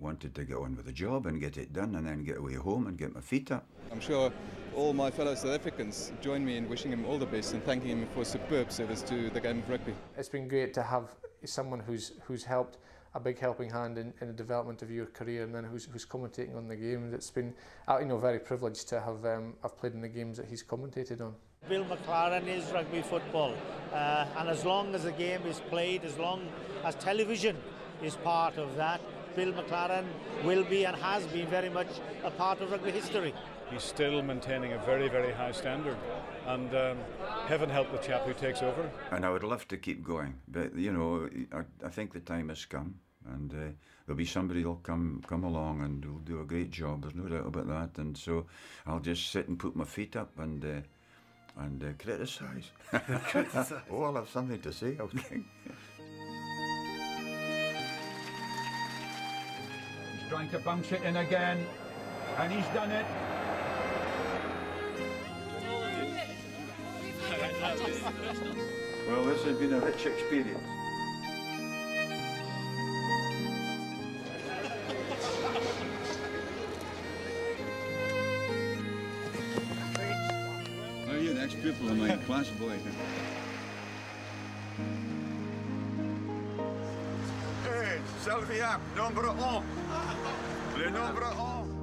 wanted to get on with the job and get it done and then get away home and get my feet up. I'm sure all my fellow South Africans join me in wishing him all the best and thanking him for superb service to the game of rugby. It's been great to have someone who's helped, a big helping hand in the development of your career, and then who's commentating on the game. It's been, you know, very privileged to have I've played in the games that he's commentated on. Bill McLaren is rugby football, and as long as the game is played, as long as television is part of that, Bill McLaren will be and has been very much a part of rugby history. He's still maintaining a very, very high standard, and heaven help the chap who takes over. And I would love to keep going, but you know, I think the time has come, and there'll be somebody that'll come along and will do a great job. There's no doubt about that, and so I'll just sit and put my feet up and criticise. Criticise. Oh, I'll have something to say, I think. He's trying to bounce it in again, and he's done it. Well, this has been a rich experience. Now you're the next pupil in my class, boy. Hey, selfie up, number 1. Le number 1.